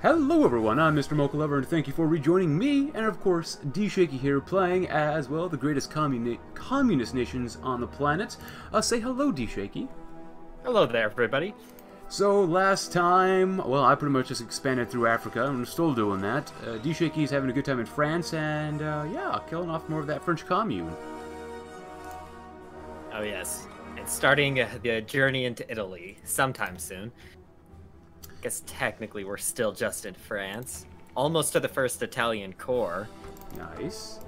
Hello everyone, I'm Mr. Mocha Lover, and thank you for rejoining me, and of course, DShakey here, playing as, well, the greatest communist nations on the planet. Say hello, DShakey. Hello there, everybody. So, last time, well, I pretty much just expanded through Africa, and I'm still doing that. DShakey's having a good time in France, and, yeah, killing off more of that French commune. Oh, yes. It's starting the journey into Italy sometime soon. I guess technically we're still just in France. Almost to the first Italian Corps. Nice.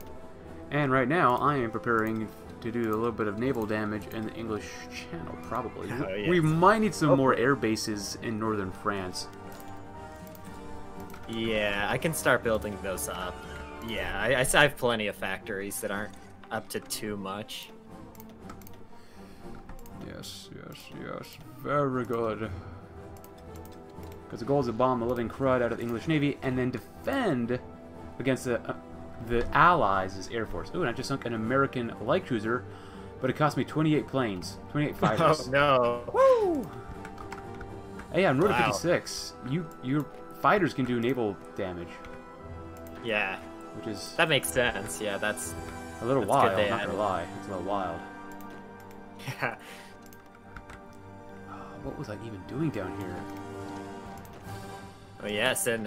And right now I am preparing to do a little bit of naval damage in the English Channel, probably. Oh, yes. We might need some more air bases in northern France. Yeah, I can start building those up. Yeah, I have plenty of factories that aren't up to too much. Yes, yes, yes. Very good. Because the goal is to bomb the living crud out of the English Navy and then defend against the Allies' Air Force. Ooh, and I just sunk an American light cruiser, but it cost me 28 planes. 28 fighters. Oh, no. Woo! Hey, on Road to 56, your fighters can do naval damage. Yeah. Which is... that makes sense. Yeah, that's... a little wild, I'm not gonna lie. It's a little wild. Yeah. What was I even doing down here? Oh yes, and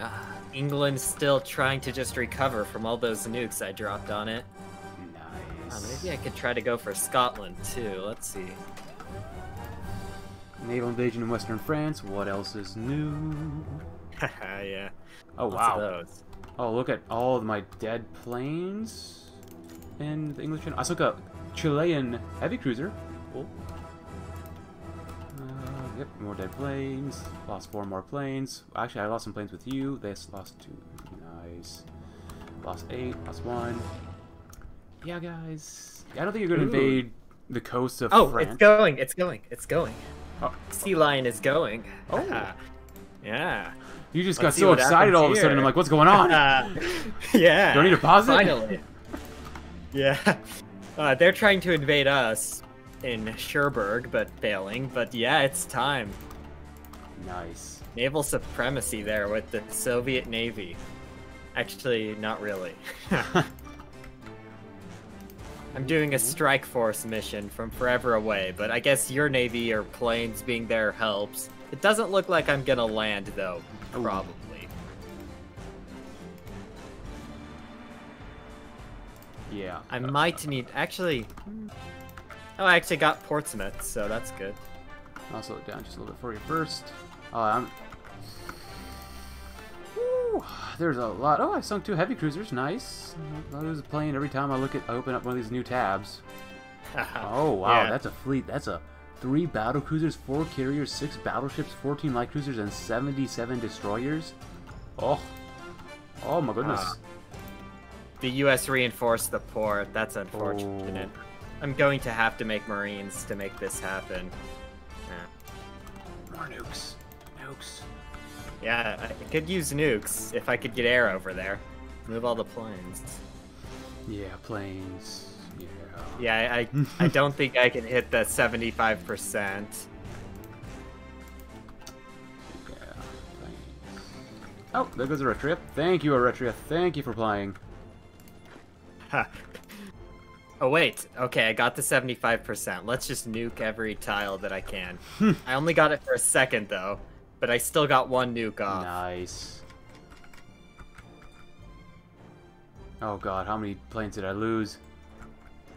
England's still trying to just recover from all those nukes I dropped on it. Nice. Maybe I could try to go for Scotland, too. Let's see. Naval invasion in western France. What else is new? Haha, yeah. Oh, wow. Those. Oh, look at all of my dead planes in the English Channel. I took a Chilean heavy cruiser. Cool. Yep, more dead planes. Lost 4 more planes. Actually, I lost some planes with you. They lost 2. Nice. Lost 8. Lost 1. Yeah, guys. I don't think you're going to invade the coast of France. Oh, it's going. It's going. It's going. Oh. Sea Lion is going. Oh. Yeah. You just got so excited all of a sudden. I'm like, what's going on? Yeah. Do I need to pause it? Finally. Yeah. They're trying to invade us. In Cherbourg, but failing. But yeah, it's time. Nice. Naval supremacy there with the Soviet Navy. Actually, not really. I'm doing a strike force mission from forever away, but I guess your Navy or planes being there helps. It doesn't look like I'm gonna land, though. Probably. Yeah. I might need... actually... oh, I actually got Portsmouth, so that's good. I'll slow it down just a little bit for you first. Woo, there's a lot. Oh, I sunk 2 heavy cruisers. Nice. I lose a plane every time I look at. I open up one of these new tabs. Oh wow, yeah. That's a fleet. That's a 3 battle cruisers, 4 carriers, 6 battleships, 14 light cruisers, and 77 destroyers. Oh, oh my goodness. The U.S. reinforced the port. That's unfortunate. Oh. I'm going to have to make Marines to make this happen. Yeah. More nukes. Nukes. Yeah, I could use nukes if I could get air over there. Move all the planes. Yeah, planes. Yeah. Yeah, I don't think I can hit the 75%. Yeah, planes. Oh, there goes Eritrea. Thank you, Eritrea. Thank you for playing. Ha. Oh wait, okay, I got the 75%. Let's just nuke every tile that I can. I only got it for a second though, but I still got 1 nuke off. Nice. Oh god, how many planes did I lose?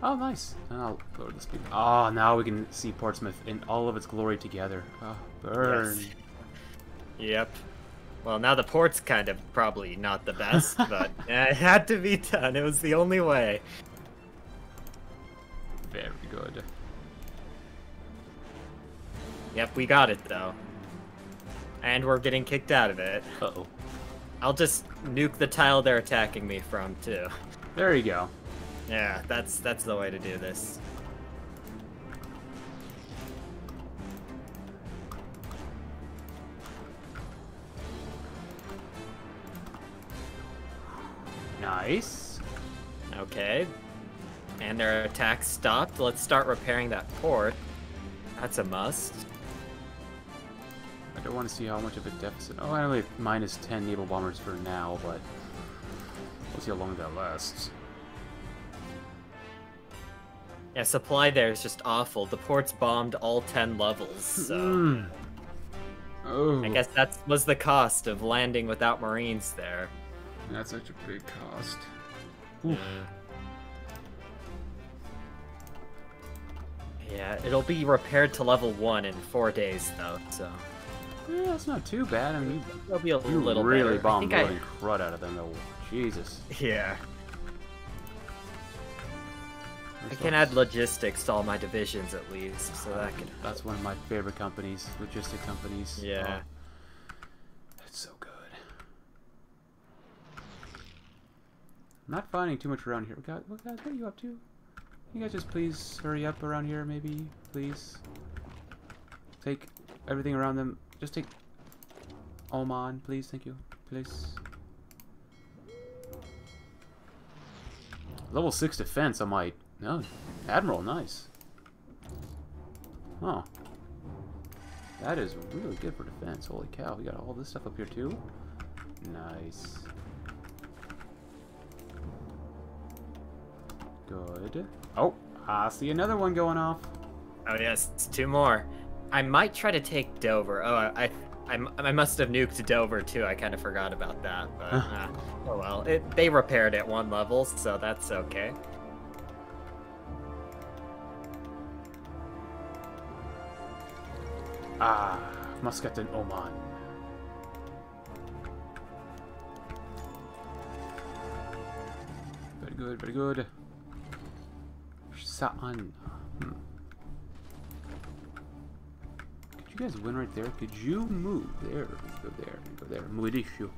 Oh nice. I'll lower the speed. Oh, now we can see Portsmouth in all of its glory together. Oh, burn. Yes. Yep. Well, now the port's kind of probably not the best, but it had to be done. It was the only way. Very good. Yep, we got it though. And we're getting kicked out of it. Uh-oh. I'll just nuke the tile they're attacking me from too. There you go. Yeah, that's the way to do this. Nice. Okay. And their attack stopped. Let's start repairing that port. That's a must. I want to see how much of a deficit... Oh, I only have minus 10 naval bombers for now, but we'll see how long that lasts. Yeah, supply there is just awful. The port's bombed all 10 levels, so... Mm. Oh. I guess that was the cost of landing without Marines there. That's such a big cost. Oof. Yeah, it'll be repaired to level 1 in 4 days, though, so... Yeah, that's not too bad. I mean, it'll be a little better. You really bombed the crud out of them, though. Jesus. Yeah. I can add logistics to all my divisions, at least, so that can... That's one of my favorite companies, logistic companies. Yeah. That's so good. I'm not finding too much around here. God, what guys, what are you up to? You guys just please hurry up around here, maybe? Please. Take everything around them. Just take Oman, please. Thank you. Please. Level 6 defense, I might. No, Admiral, nice. Huh. That is really good for defense. Holy cow, we got all this stuff up here too. Nice. Good. Oh, I see another one going off. Oh yes, it's 2 more. I might try to take Dover. Oh, I must have nuked Dover too. I kind of forgot about that. But oh well, they repaired at 1 level, so that's okay. Ah, Muscat and Oman. Very good, very good. Sa'an. Hmm. Could you guys win right there? Could you move there? Go there, go there. Muidishu.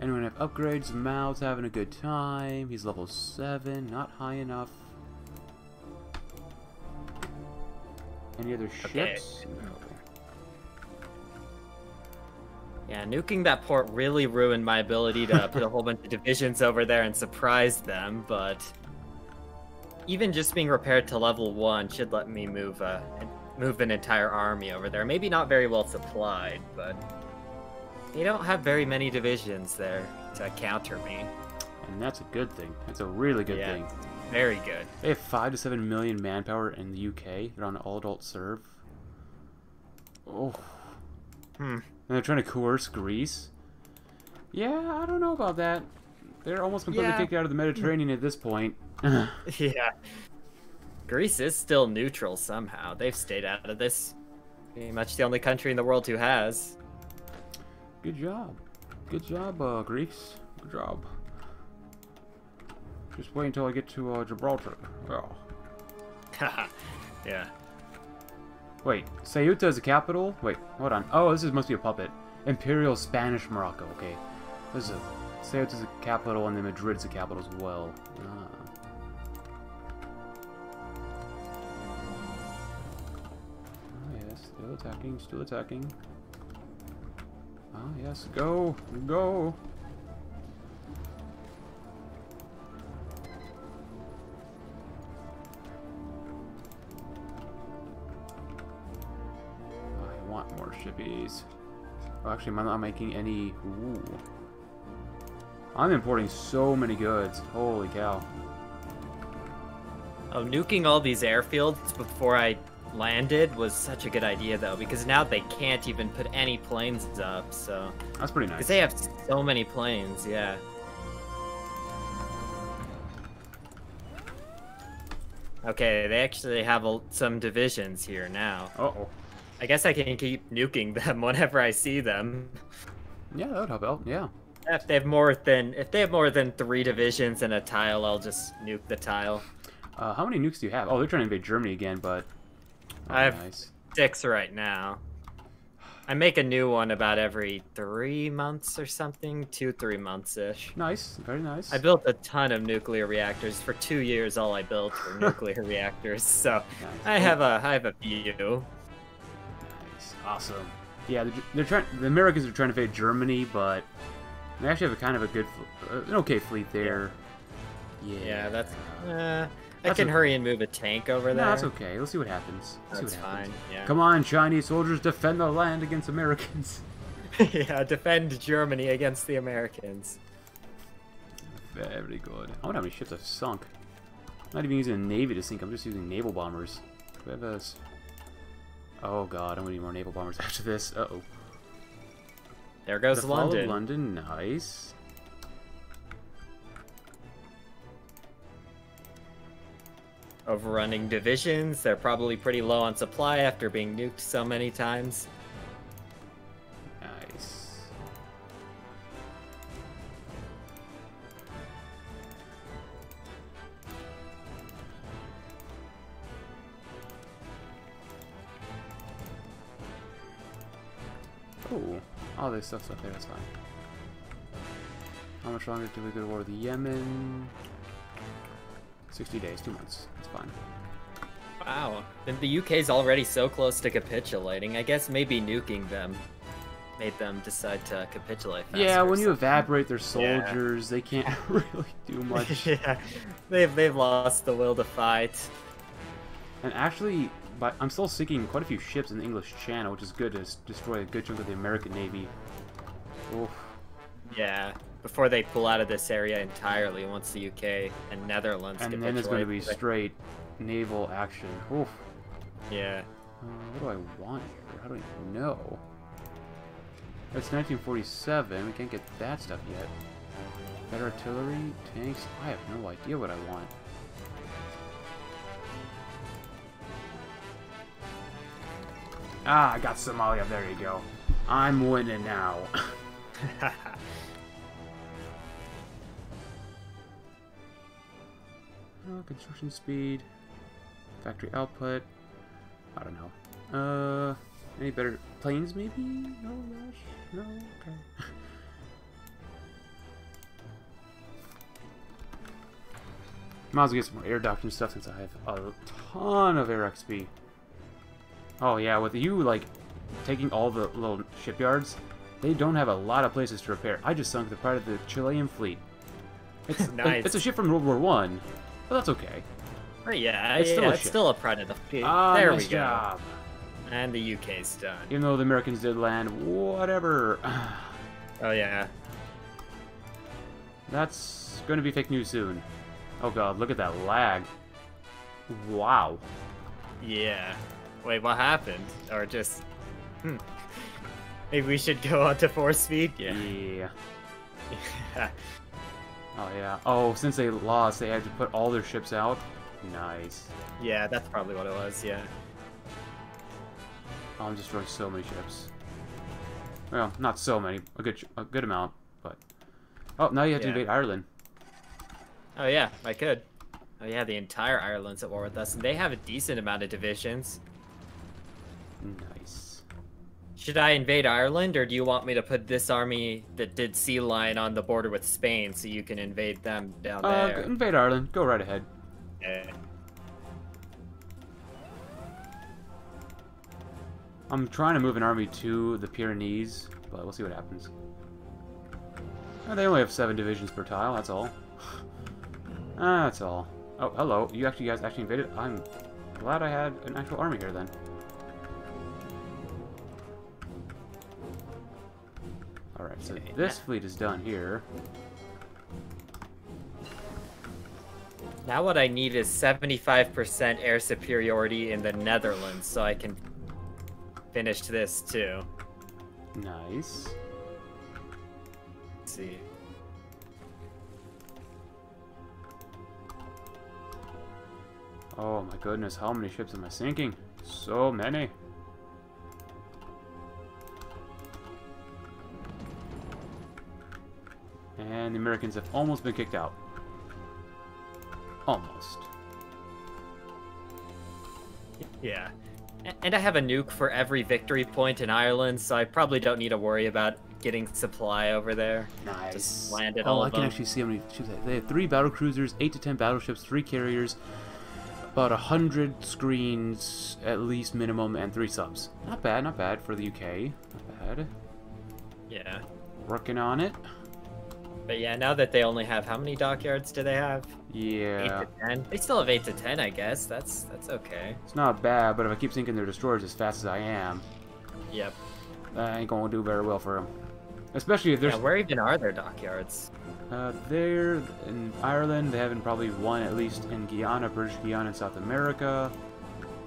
Anyone have upgrades? Mao's having a good time. He's level 7, not high enough. Any other ships? Okay. Yeah, nuking that port really ruined my ability to put a whole bunch of divisions over there and surprise them, but even just being repaired to level 1 should let me move an entire army over there. Maybe not very well supplied, but they don't have very many divisions there to counter me. And that's a good thing. That's a really good thing. Very good. They have 5 to 7 million manpower in the UK. They're on all adult serve. Oh. Hmm. And they're trying to coerce Greece. Yeah, I don't know about that. They're almost completely kicked out of the Mediterranean at this point. Yeah. Greece is still neutral somehow. They've stayed out of this. Pretty much the only country in the world who has. Good job. Good job, Greece. Good job. Just wait until I get to Gibraltar. Oh. Yeah. Wait, Ceuta is the capital? Wait, hold on. Oh, this is, must be a puppet. Imperial Spanish Morocco. Okay. This is a, Ceuta is the capital, and then Madrid's the capital as well. Ah. Oh, yes. Still attacking. Still attacking. Oh, yes. Go. Go. Shippies. Oh, actually, I'm not making any. Ooh. I'm importing so many goods. Holy cow. Oh, nuking all these airfields before I landed was such a good idea, though, because now they can't even put any planes up, so. That's pretty nice. Because they have so many planes, yeah. Okay, they actually have some divisions here now. Uh-oh. I guess I can keep nuking them whenever I see them. Yeah, that would help out. Yeah. If they have more than 3 divisions and a tile, I'll just nuke the tile. How many nukes do you have? Oh, they're trying to invade Germany again, but oh, I have nice. 6 right now. I make a new one about every 3 months or something, 2-3 months ish. Nice, very nice. I built a ton of nuclear reactors for 2 years. All I built were nuclear reactors, so nice. I have a few. Awesome. Yeah, they're trying. The Americans are trying to invade Germany, but they actually have a kind of a good, an okay fleet there. Yeah, that's. I can hurry and move a tank over there. No, that's okay. Let's see what happens. That's fine. Yeah. Come on, Chinese soldiers, defend the land against Americans. Yeah, defend Germany against the Americans. Very good. I wonder how many ships I've sunk. I'm not even using a navy to sink. I'm just using naval bombers. Do we have those? Oh god, I'm gonna need more naval bombers after this. Uh oh. There goes the London. London, nice. Overrunning divisions. They're probably pretty low on supply after being nuked so many times. Nice. Oh, all this stuff's up there. That's fine. How much longer do we go to war with Yemen? 60 days, 2 months. That's fine. Wow. And the UK's already so close to capitulating. I guess maybe nuking them made them decide to capitulate faster. Yeah, when you evaporate their soldiers, they can't really do much. Yeah, they've lost the will to fight. And actually, I'm still sinking quite a few ships in the English Channel, which is good to destroy a good chunk of the American Navy. Oof. Yeah. Before they pull out of this area entirely, once the UK and Netherlands capitulate. And then it's going to be straight naval action. Oof. Yeah. What do I want here? How do I know? It's 1947. We can't get that stuff yet. Better artillery, tanks. I have no idea what I want. Ah, I got Somalia. There you go. I'm winning now. Construction speed, factory output. I don't know. Any better planes? Maybe? No rush. No. Okay. Might as well get some more air doctrine stuff since I have a ton of air XP. Oh yeah, with you like taking all the little shipyards, they don't have a lot of places to repair. I just sunk the part of the Chilean fleet. It's nice. It's a ship from World War I. Well, that's okay. Yeah, it's still a pride of the fleet. There nice we go. Job. And the UK's done. Even though the Americans did land, whatever. Oh yeah. That's going to be fake news soon. Oh god, look at that lag. Wow. Yeah. Wait, what happened? Or just... Maybe we should go on to force speed? Yeah. Oh yeah. Oh, since they lost, they had to put all their ships out. Nice. Yeah, that's probably what it was. Yeah. Oh, I'm destroying so many ships. Well, not so many. A good amount, but. Oh, now you have to invade Ireland. Oh yeah, I could. Oh yeah, the entire Ireland's at war with us, and they have a decent amount of divisions. Nice. Should I invade Ireland, or do you want me to put this army that did Sea Lion on the border with Spain so you can invade them down there? Invade Ireland. Go right ahead. Yeah. I'm trying to move an army to the Pyrenees, but we'll see what happens. Oh, they only have 7 divisions per tile, that's all. That's all. Oh, hello. You guys actually invaded? I'm glad I had an actual army here then. Alright, so this fleet is done here. Now what I need is 75% air superiority in the Netherlands, so I can finish this too. Nice. Let's see. Oh my goodness, how many ships am I sinking? So many. And the Americans have almost been kicked out. Almost. Yeah. And I have a nuke for every victory point in Ireland, so I probably don't need to worry about getting supply over there. Nice. Just landed all of them. I can actually see how many ships they have. They have 3 battlecruisers, 8 to 10 battleships, 3 carriers, about 100 screens at least minimum, and 3 subs. Not bad, not bad for the UK. Not bad. Yeah. Working on it. But yeah, now that they only have, how many dockyards do they have? Yeah. 8 to 10. They still have 8 to 10, I guess. That's okay. It's not bad, but if I keep sinking their destroyers as fast as I am, yep, that ain't gonna do very well for them. Especially if there's. Yeah, where even are their dockyards? They're in Ireland. They have probably one at least in Guyana, British Guyana, in South America.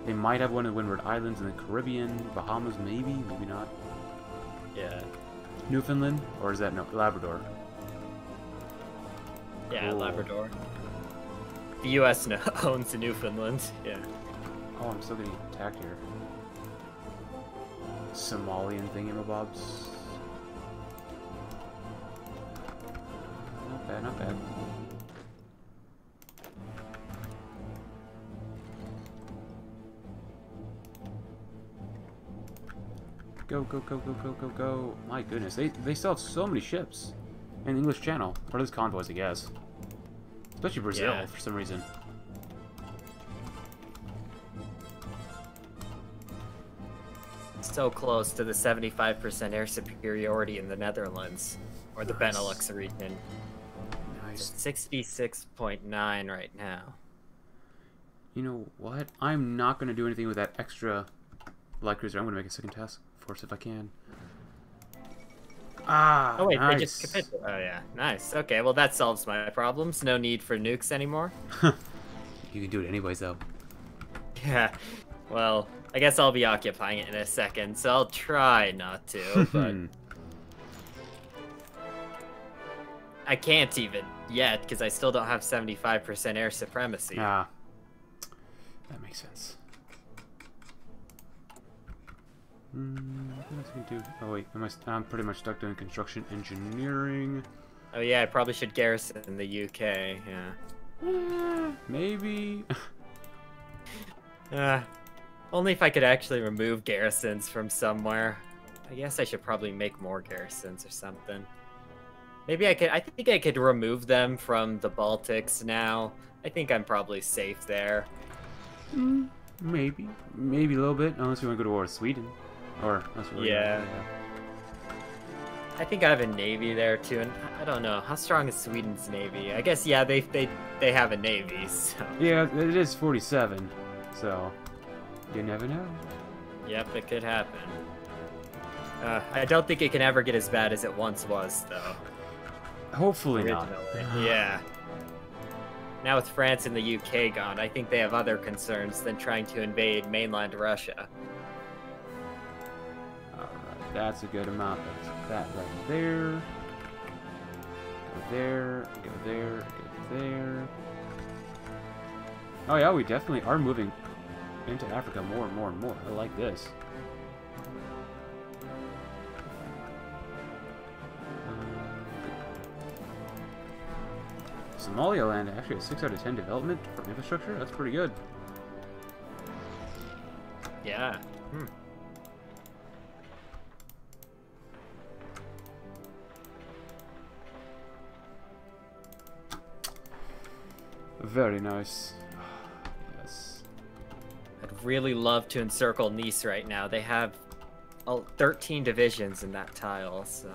They might have one in the Windward Islands in the Caribbean, Bahamas, maybe, maybe not. Yeah. Newfoundland, or is that no Labrador? Yeah, cool. Labrador. The U.S. owns the Newfoundland. Yeah. Oh, I'm still getting attacked here. Somalian thingamabobs. Not bad, not bad. Go, go, go, go, go, go, go. My goodness, they still have so many ships. In the English Channel. Or those convoys, I guess. Especially Brazil, yeah, for some reason. So close to the 75% air superiority in the Netherlands. Or the nice. Benelux region. Nice. 66.9 right now. You know what? I'm not going to do anything with that extra... light cruiser. I'm gonna make a second task force if I can. Ah, oh wait, nice. They just capitulated. Oh yeah, nice. Okay, well that solves my problems. No need for nukes anymore. You can do it anyways, though. Yeah. Well, I guess I'll be occupying it in a second, so I'll try not to. But I can't even yet because I still don't have 75% air supremacy. Ah, that makes sense. What else can I do? Oh wait, I'm pretty much stuck doing construction engineering. Oh yeah, I probably should garrison in the UK, yeah. Maybe. Only if I could actually remove garrisons from somewhere. I guess I should probably make more garrisons or something. Maybe I think I could remove them from the Baltics now. I think I'm probably safe there. Maybe. Maybe a little bit, unless we want to go to war with Sweden. Or yeah. I think I have a navy there too, and I don't know how strong is Sweden's navy. I guess yeah, they have a navy. So. Yeah, it is 47, so you never know. Yep, it could happen. I don't think it can ever get as bad as it once was, though. Hopefully not. Yeah. Now with France and the UK gone, I think they have other concerns than trying to invade mainland Russia. That's a good amount. That's that right there. Go there, go there, go there. Oh yeah, we definitely are moving into Africa more and more and more. I like this. Somaliland actually has 6 out of 10 development for infrastructure. That's pretty good. Yeah. Very nice. Yes. I'd really love to encircle Nice right now. They have 13 divisions in that tile, so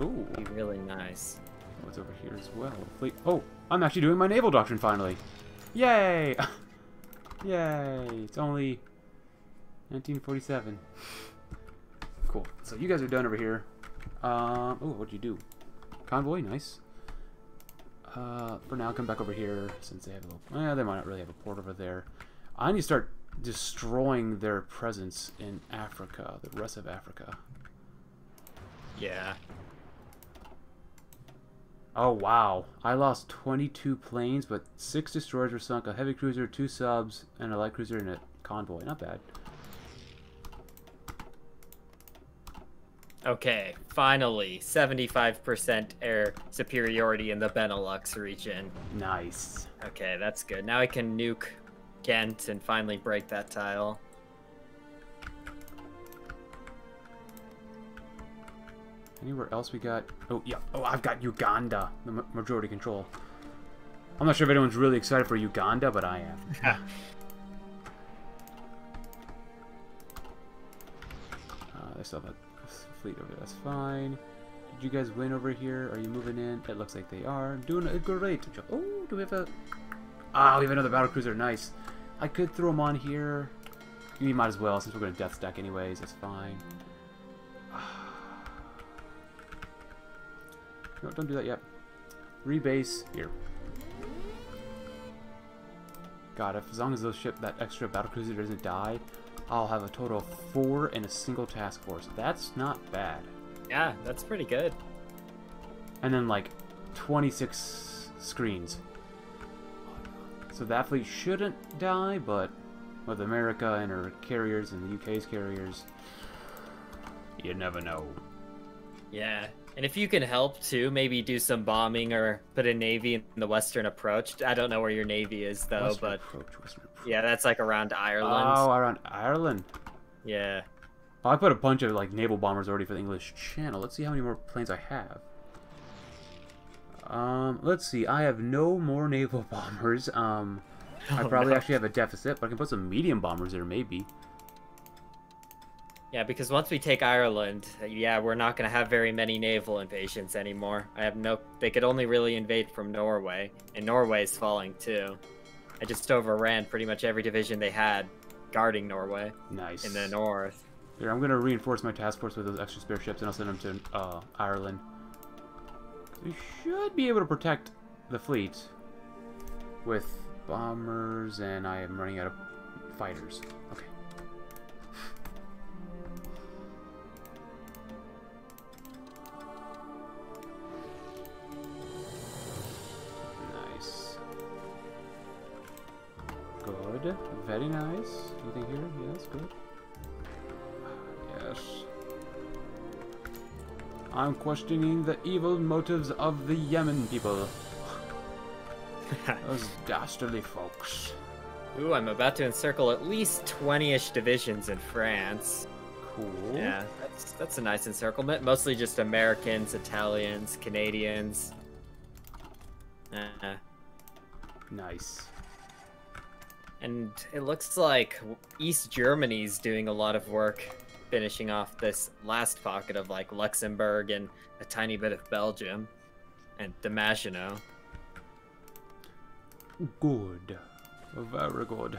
ooh, it'd be really nice. What's over here as well? Fleet. Oh, I'm actually doing my naval doctrine finally. Yay! Yay! It's only 1947. Cool. So you guys are done over here. Oh, what'd you do? Convoy, nice. For now, come back over here since they have a little. Yeah, they might not really have a port over there. I need to start destroying their presence in Africa, the rest of Africa. Yeah. Oh wow! I lost 22 planes, but 6 destroyers were sunk, a heavy cruiser, 2 subs, and a light cruiser and a convoy. Not bad. Okay, finally, 75% air superiority in the Benelux region. Nice. Okay, that's good. Now I can nuke Ghent and finally break that tile. Anywhere else we got... Oh, yeah. Oh, I've got Uganda, the majority control. I'm not sure if anyone's really excited for Uganda, but I am. They still have a fleet over there, that's fine. Did you guys win over here? Are you moving in? It looks like they are. Doing a great job. Oh, do we have a... Ah, we have another battlecruiser. Nice. I could throw them on here. We might as well, since we're going to death stack anyways. That's fine. No, don't do that yet. Rebase here. God, if, as long as those that extra battlecruiser doesn't die, I'll have a total of 4 in a single task force. That's not bad. Yeah, that's pretty good. And then like 26 screens. So that fleet shouldn't die, but with America and her carriers and the UK's carriers, you never know. Yeah, and if you can help too, maybe do some bombing or put a navy in the western approach. I don't know where your navy is though, but western approach. Yeah, that's like around Ireland. Oh, around Ireland. Yeah. I put a bunch of like naval bombers already for the English Channel. Let's see how many more planes I have. Let's see. I have no more naval bombers. I probably actually have a deficit, but I can put some medium bombers there maybe. Yeah, because once we take Ireland, yeah, we're not going to have very many naval invasions anymore. I have no... They could only really invade from Norway, and Norway's falling too. I just overran pretty much every division they had guarding Norway. Nice. In the north. Here, I'm going to reinforce my task force with those extra spare ships, and I'll send them to Ireland. We should be able to protect the fleet with bombers, and I am running out of fighters. Okay. Nice. Good. Very nice. Anything here? Yes, good. I'm questioning the evil motives of the Yemen people. Those dastardly folks. Ooh, I'm about to encircle at least 20-ish divisions in France. Cool. Yeah, that's a nice encirclement. Mostly just Americans, Italians, Canadians. Nice. And it looks like East Germany's doing a lot of work, finishing off this last pocket of like Luxembourg and a tiny bit of Belgium and Damaschino. Good. Very good.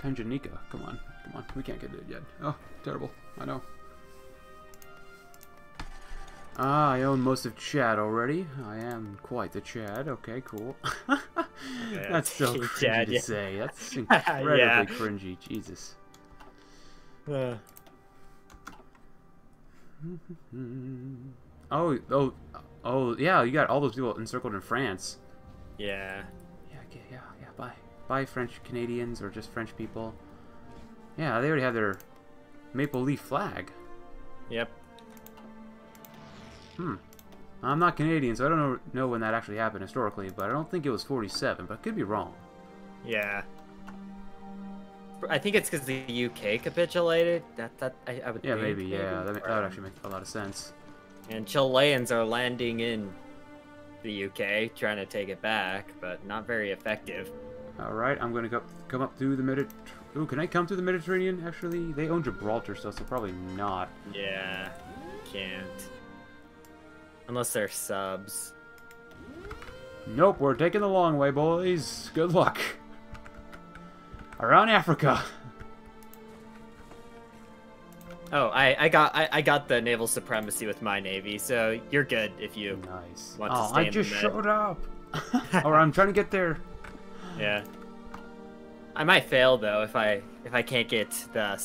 Tanganyika, come on. Come on. We can't get it yet. Oh, terrible. I know. Ah, I own most of Chad already. I am quite the Chad. Okay, cool. That's so cringy Chad, to say. That's incredibly cringy. Jesus. Oh, yeah, you got all those people encircled in France. Yeah. Yeah, bye French Canadians or just French people. Yeah, they already have their maple leaf flag. Yep. Hmm. I'm not Canadian, so I don't know when that actually happened historically, but I don't think it was 47, but I could be wrong. Yeah. I think it's because the UK capitulated. I would think. Maybe, yeah. That would actually make a lot of sense. And Chileans are landing in the UK, trying to take it back, but not very effective. Alright, I'm going to come up through the Mediterranean. Ooh, can I come through the Mediterranean, actually? They own Gibraltar, so probably not. Yeah, can't. Unless they're subs. Nope, we're taking the long way, boys. Good luck. Around Africa. Oh, I got the naval supremacy with my navy, so you're good if you want to stay in the Med. I just showed up. Or I'm trying to get there. Yeah. I might fail though if I can't get the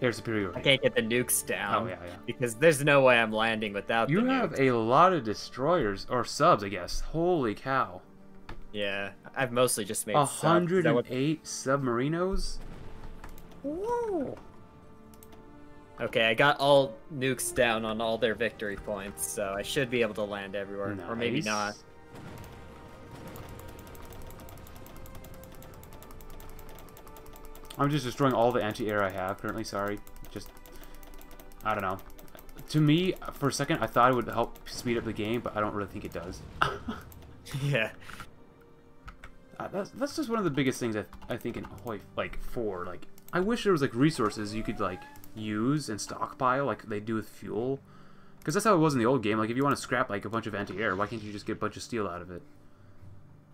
air superiority. I can't get the nukes down. Oh yeah. Because there's no way I'm landing without the nukes. You have a lot of destroyers or subs, I guess. Holy cow. Yeah, I've mostly just made 108 submarinos. Whoa. Okay, I got all nukes down on all their victory points, so I should be able to land everywhere, or maybe not. I'm just destroying all the anti-air I have currently. Sorry, I don't know. To me, for a second, I thought it would help speed up the game, but I don't really think it does. Yeah. That's just one of the biggest things I think in Hoi 4. Like, I wish there was like resources you could like use and stockpile like they do with fuel. Because that's how it was in the old game. Like, if you want to scrap, like, a bunch of anti-air, why can't you just get a bunch of steel out of it?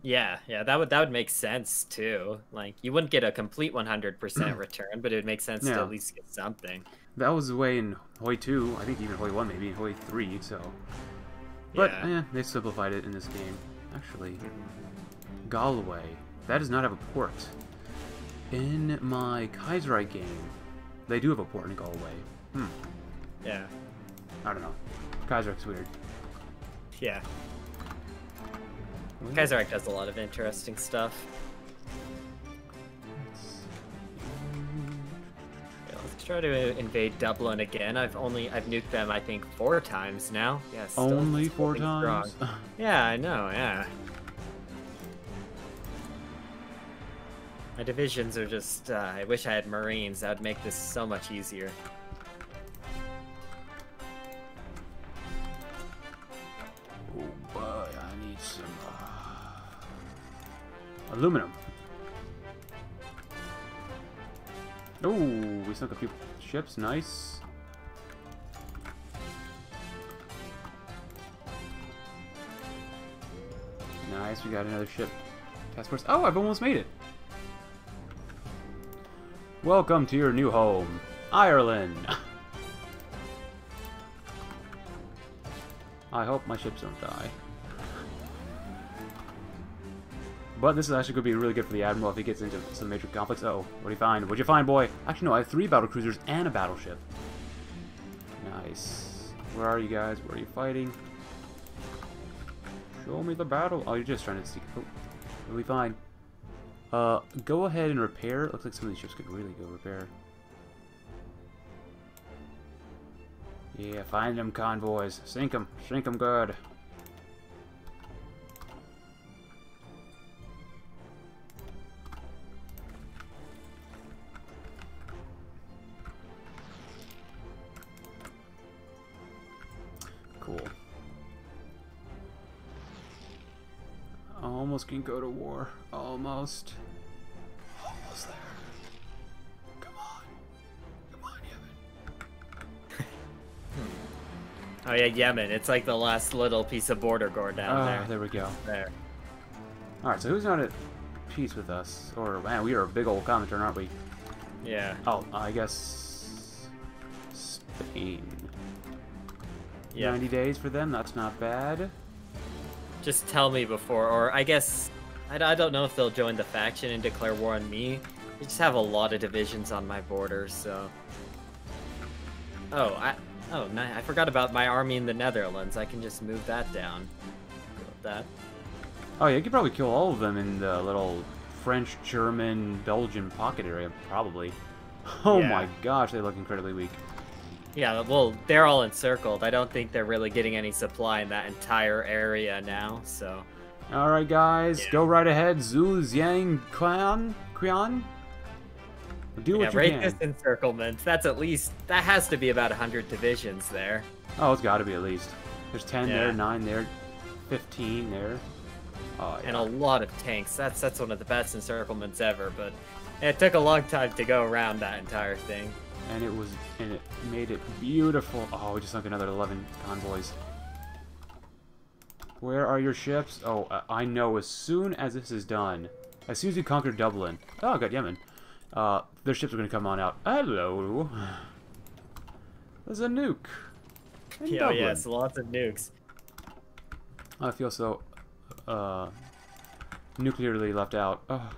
Yeah, yeah, that would make sense, too. Like, you wouldn't get a complete 100% return, but it would make sense to at least get something. That was the way in Hoi2, I think even Hoi1 maybe, and Hoi3, so... But, yeah, they simplified it in this game. Actually, Galway. That does not have a port. In my Kaiserreich game, they do have a port in Galway. Hmm. Yeah. I don't know. Kaiserreich's weird. Yeah. Kaiserreich does a lot of interesting stuff. Yeah, let's try to invade Dublin again. I've nuked them, I think, 4 times now. Yes. Yeah, only 4 times. Yeah, I know. Yeah. My divisions are just. I wish I had Marines. That would make this so much easier. Aluminum. Oh, we sunk a few ships. Nice. Nice, we got another ship. Task force. Oh, I've almost made it. Welcome to your new home, Ireland. I hope my ships don't die. But this is actually going to be really good for the Admiral if he gets into some major conflicts. Uh-oh. What'd you find? What'd you find, boy? Actually, no, I have 3 battle cruisers and a battleship. Nice. Where are you guys? Where are you fighting? Show me the battle. Oh, you're just trying to sneak. Oh, it'll be fine. Go ahead and repair. Looks like some of these ships could really go repair. Yeah, find them convoys. Sink them. Sink them good. Almost can go to war. Almost. Almost there. Come on. Come on, Yemen. Oh yeah, Yemen. It's like the last little piece of border gore down there. There we go. There. Alright, so who's not at peace with us? Or, man, we are a big old commenter, aren't we? Yeah. Oh, I guess... Spain. Yeah. 90 days for them? That's not bad. Just tell me before, or I guess, I don't know if they'll join the faction and declare war on me. I just have a lot of divisions on my border, so. I forgot about my army in the Netherlands. I can just move that down. That. Oh yeah, you could probably kill all of them in the little French, German, Belgian pocket area, probably. Oh yeah. My gosh, they look incredibly weak. Yeah, well, they're all encircled. I don't think they're really getting any supply in that entire area now, so... Alright, guys, go right ahead, Zhu Xiang Qian. Do what you can. This encirclement. That's at least... That has to be about 100 divisions there. Oh, it's gotta be at least. There's 10 there, 9 there, 15 there. Oh, yeah. And a lot of tanks. That's one of the best encirclements ever, but... It took a long time to go around that entire thing. And it made it beautiful. Oh, we just sunk another 11 convoys. Where are your ships? Oh, I know. As soon as this is done, as soon as you conquer Dublin, oh, I got Yemen. Their ships are gonna come on out. Hello. There's a nuke. Yeah, yes, lots of nukes. I feel so nuclearly left out. Oh.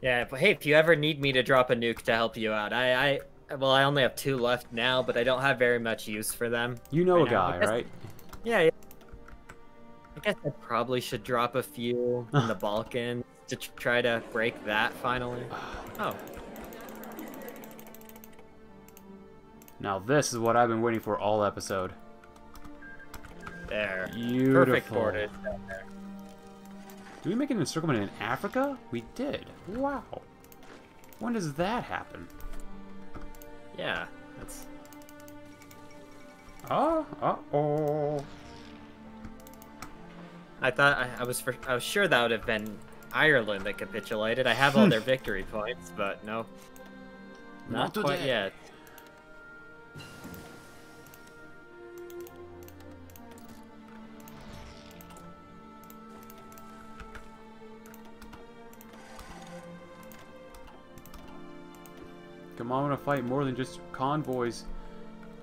Yeah, but hey, if you ever need me to drop a nuke to help you out, I only have 2 left now, but I don't have very much use for them. You know a guy, right? Yeah. I guess I probably should drop a few in the Balkans to try to break that finally. Oh. Now this is what I've been waiting for all episode. There. Beautiful. Perfect borders down there. Did we make an encirclement in Africa? We did. Wow. When does that happen? Yeah, that's... Oh, uh-oh. I thought, I was sure that would have been Ireland that capitulated. I have all their victory points, but no. Not quite yet. might want to fight more than just convoys.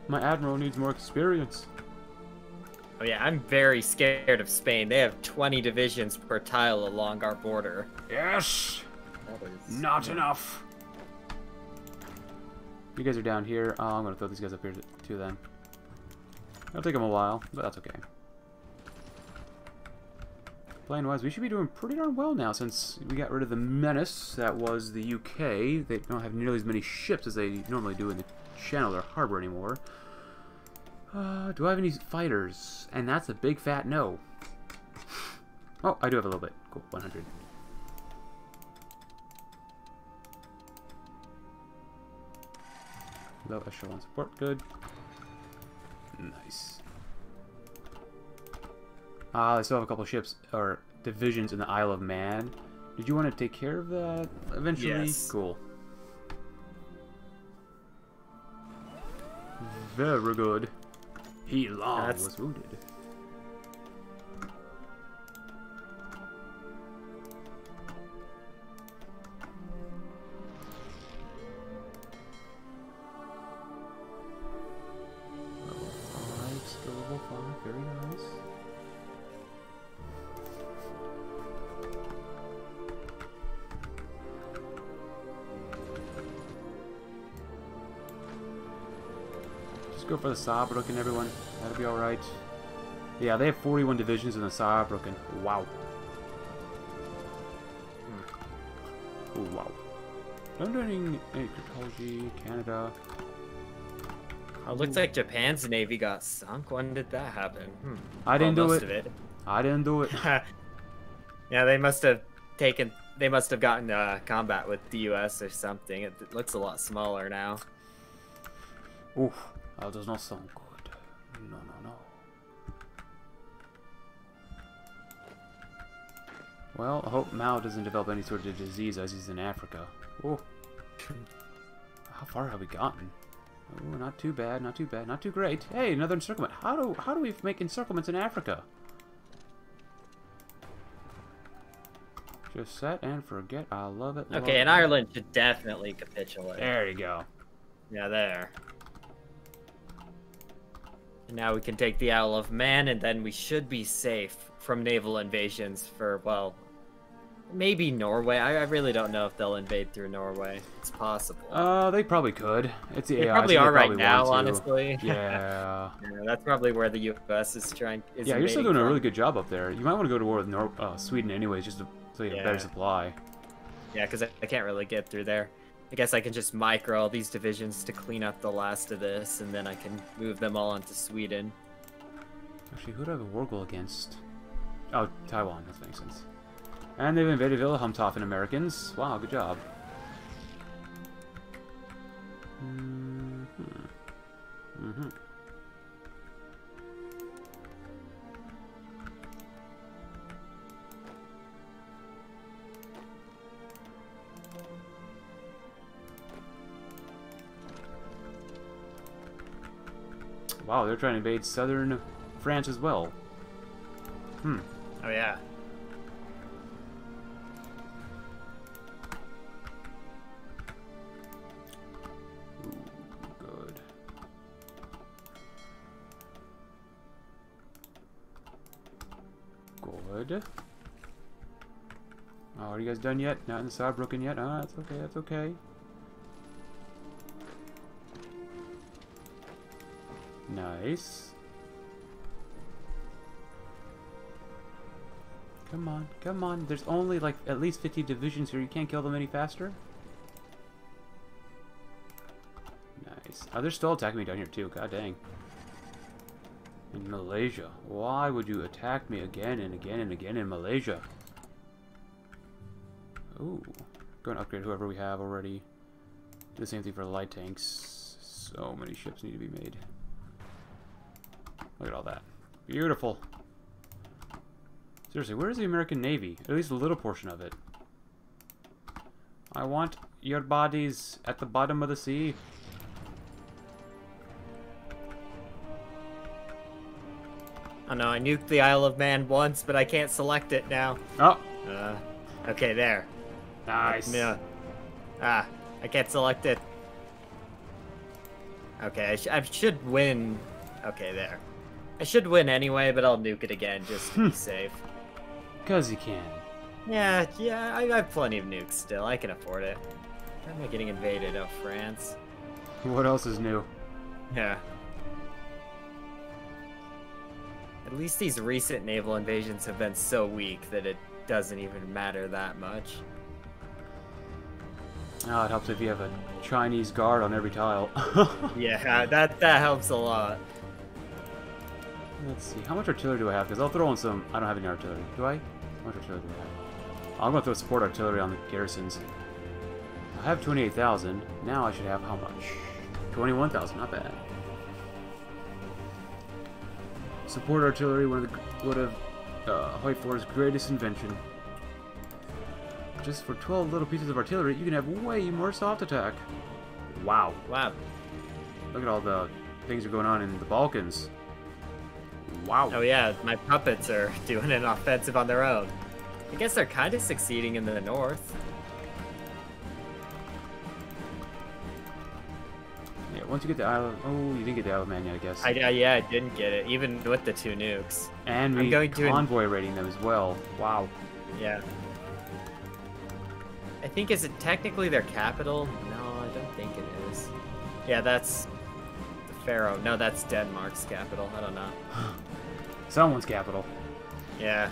My admiral needs more experience. Oh yeah, I'm very scared of Spain. They have 20 divisions per tile along our border. Yes! Not enough. You guys are down here. I'm going to throw these guys up here too then. It'll take them a while, but that's okay. Plan-wise, we should be doing pretty darn well now since we got rid of the menace that was the UK. They don't have nearly as many ships as they normally do in the channel or harbor anymore. Do I have any fighters? And that's a big fat no. Oh, I do have a little bit. Cool, 100. Low echelon support, good. Nice. Ah, they still have a couple ships, or divisions in the Isle of Man. Did you want to take care of that eventually? Yes. Cool. Very good. He long was wounded. Level 5, very nice. Just go for the Saarbrücken, everyone. That'll be alright. Yeah, they have 41 divisions in the Saarbrücken. Wow. Oh, wow. I'm doing cryptology, Canada. It looks like Japan's navy got sunk. When did that happen? I didn't do it. I didn't do it. Yeah, they must have taken. They must have gotten combat with the U.S. or something. It looks a lot smaller now. Oof, that does not sound good. No, no, no. Well, I hope Mao doesn't develop any sort of disease as he's in Africa. Oh, how far have we gotten? Oh, not too bad, not too bad, not too great. Hey, another encirclement. How do we make encirclements in Africa? Just set and forget. I love it. Okay, and Ireland should definitely capitulate. There you go. Yeah, there. And now we can take the Isle of Man, and then we should be safe from naval invasions for, well, maybe Norway. I really don't know if they'll invade through Norway. It's possible. They probably could. It's the AI. They probably are right now, honestly. Yeah. Yeah. That's probably where the U.S. is trying. Yeah, you're still doing a really good job up there. You might want to go to war with Sweden anyways, just to get a better supply. Yeah, because I can't really get through there. I guess I can just micro all these divisions to clean up the last of this, and then I can move them all into Sweden. Actually, who do I have a war goal against? Oh, Taiwan. That makes sense. And they've invaded Wilhelmshaven, Americans. Wow, good job. Wow, they're trying to invade southern France as well. Oh, yeah. Oh, are you guys done yet? Not in the Saarbrücken yet? Ah, that's okay, that's okay. Nice. Come on, come on. There's only like at least 50 divisions here. You can't kill them any faster? Nice. Oh, they're still attacking me down here too. God dang. In Malaysia. Why would you attack me again and again and again in Malaysia? Ooh. Going to upgrade whoever we have already. Do the same thing for the light tanks. So many ships need to be made. Look at all that. Beautiful. Seriously, where is the American Navy? At least a little portion of it. I want your bodies at the bottom of the sea. Oh no, I nuked the Isle of Man once, but I can't select it now. Oh. Okay, there. Nice. No. Ah, I can't select it. Okay, I should win. Okay, there. I should win anyway, but I'll nuke it again just to be safe. Because you can. Yeah, I have plenty of nukes still. I can afford it. Why am I getting invaded? Oh, France. What else is new? Yeah. At least these recent naval invasions have been so weak that it doesn't even matter that much. Oh, it helps if you have a Chinese guard on every tile. Yeah, that helps a lot. Let's see, how much artillery do I have? Because I'll throw on some... I don't have any artillery. Do I? How much artillery do I have? I'm going to throw support artillery on the garrisons. I have 28,000. Now I should have how much? 21,000, not bad. Support artillery, one of Hoi4's greatest invention. Just for 12 little pieces of artillery, you can have way more soft attack. Wow. Wow. Look at all the things that are going on in the Balkans. Wow. Oh yeah, my puppets are doing an offensive on their own. I guess they're kind of succeeding in the north. Yeah, once you get the Isle of... Oh, you didn't get the Isle of Man yet, I guess. Yeah, I didn't get it, even with the two nukes. And we convoy raiding them as well. Wow. Yeah. I think, is it technically their capital? No, I don't think it is. Yeah, that's... Pharaoh. No, that's Denmark's capital. I don't know. Someone's capital. Yeah.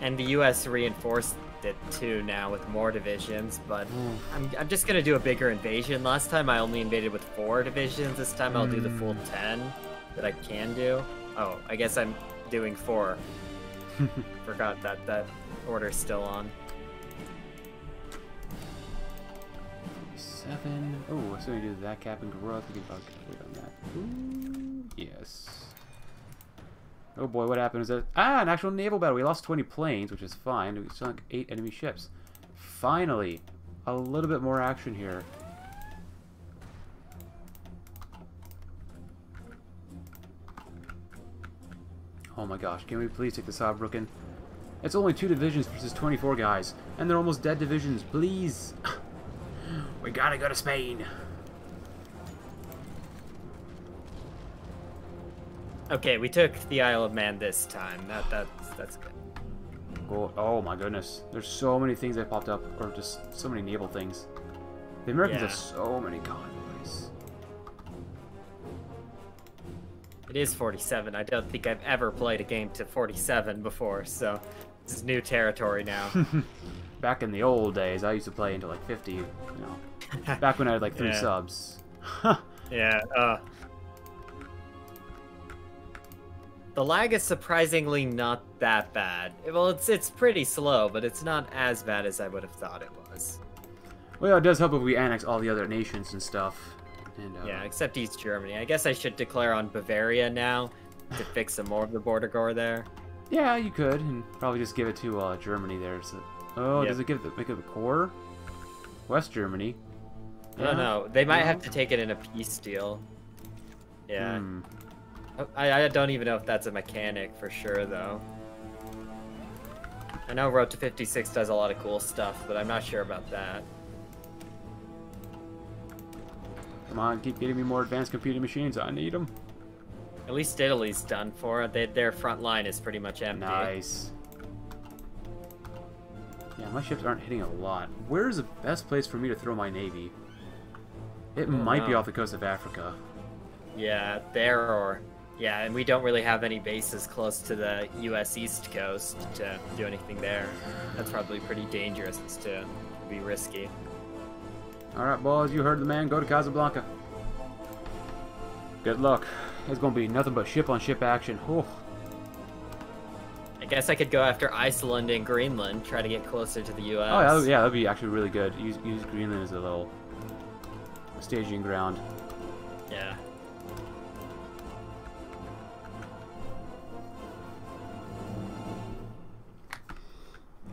And the U.S. reinforced it too now with more divisions, but I'm just gonna do a bigger invasion. Last time I only invaded with 4 divisions. This time I'll do the full 10 that I can do. Oh, I guess I'm doing 4. Forgot that order's still on. 7. Oh, as soon as you do that, Captain Garroth, you can wait on that. Ooh, yes. Oh boy, what happened is that... Ah, an actual naval battle. We lost 20 planes, which is fine. We sunk 8 enemy ships. Finally, a little bit more action here. Oh my gosh, can we please take the Saarbrücken? It's only 2 divisions versus 24 guys, and they're almost dead divisions. Please! We gotta go to Spain. Okay, we took the Isle of Man this time. That's good. Oh, oh my goodness. There's so many things that popped up, or just so many naval things. The Americans have so many convoys. It is 47. I don't think I've ever played a game to 47 before, so this is new territory now. Back in the old days, I used to play until like 50, you know. Back when I had like 3 subs. Yeah. The lag is surprisingly not that bad. Well, it's pretty slow, but it's not as bad as I would have thought it was. Well, it does help if we annex all the other nations and stuff. And, yeah, except East Germany. I guess I should declare on Bavaria now to fix some more of the border gore there. Yeah, you could, and probably just give it to Germany there. So. Oh, yep. Does it make it a core? West Germany. Yeah. I don't know. They might have to take it in a peace deal. Yeah. I don't even know if that's a mechanic for sure, though. I know Road to 56 does a lot of cool stuff, but I'm not sure about that. Come on, keep getting me more advanced computing machines. I need them. At least Italy's done for. Their front line is pretty much empty. Nice. Yeah, my ships aren't hitting a lot. Where's the best place for me to throw my navy? It might be off the coast of Africa. Yeah, there or... Yeah, and we don't really have any bases close to the U.S. East Coast to do anything there. That's probably pretty dangerous to be risky. Alright, boys, you heard the man. Go to Casablanca. Good luck. It's going to be nothing but ship-on-ship action. Oh. I guess I could go after Iceland and Greenland, try to get closer to the U.S. Oh, yeah, that'd be actually really good. Use Greenland as a little staging ground. Yeah.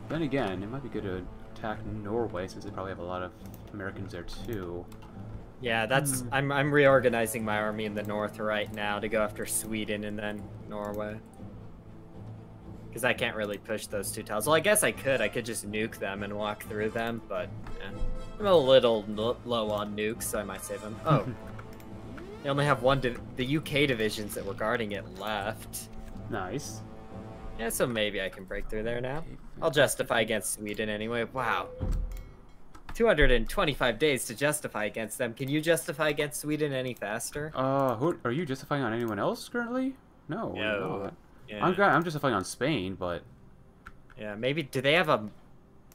Then again, it might be good to attack Norway, since they probably have a lot of Americans there, too. Yeah, that's... I'm reorganizing my army in the north right now to go after Sweden and then Norway. Because I can't really push those 2 tiles. Well, I guess I could. I could just nuke them and walk through them, but I'm a little low on nukes, so I might save them. Oh, They only have one. The UK divisions that were guarding it left. Nice. Yeah, so maybe I can break through there now. I'll justify against Sweden anyway. Wow. 225 days to justify against them. Can you justify against Sweden any faster? Who are you justifying on? Anyone else currently? No. No. Yeah. I'm justifying on Spain, but... Yeah, maybe... Do they have a...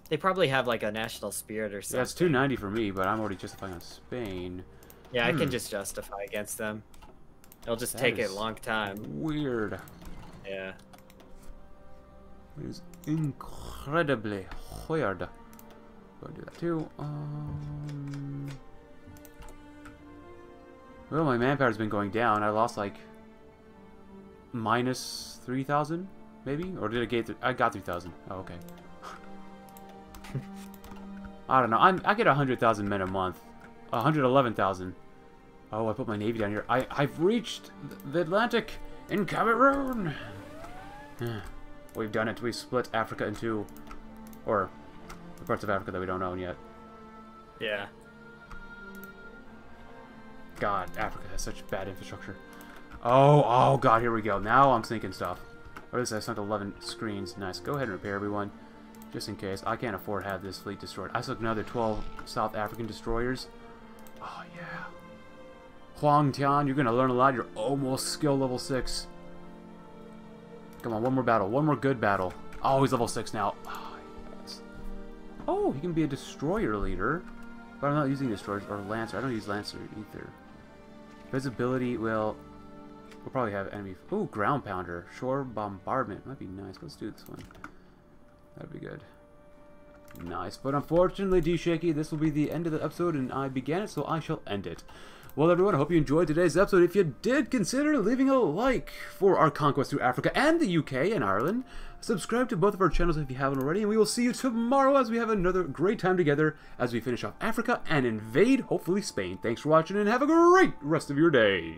They probably have, like, a national spirit or something. Yeah, it's 290 for me, but I'm already justifying on Spain. Yeah, I can just justify against them. It'll just take a long time. Weird. Yeah. It is incredibly weird. Gonna do that too. Well, my manpower's been going down. I lost like minus 3,000, maybe, or did I get? I got 3,000. Oh, okay. I don't know. I get 100,000 men a month. 111,000. Oh, I put my navy down here. I've reached the Atlantic in Cameroon. We've done it. We've split Africa into, or the parts of Africa that we don't own yet. Yeah. God, Africa has such bad infrastructure. Oh God, here we go. Now I'm sinking stuff. Or at least I sunk 11 screens. Nice. Go ahead and repair everyone. Just in case. I can't afford to have this fleet destroyed. I sunk another 12 South African destroyers. Oh, yeah. Huang Tian, you're going to learn a lot. You're almost skill level 6. Come on, one more battle. One more good battle. Oh, he's level 6 now. Oh, yes. Oh, he can be a destroyer leader. But I'm not using destroyers or lancer. I don't use lancer either. Visibility, well, we'll probably have enemy. Ooh, ground pounder. Shore bombardment. Might be nice. Let's do this one. That'd be good. Nice. But unfortunately, DShakey, this will be the end of the episode, and I began it, so I shall end it. Well, everyone, I hope you enjoyed today's episode. If you did, consider leaving a like for our conquest through Africa and the UK and Ireland. Subscribe to both of our channels if you haven't already, and we will see you tomorrow as we have another great time together as we finish off Africa and invade, hopefully, Spain. Thanks for watching, and have a great rest of your day.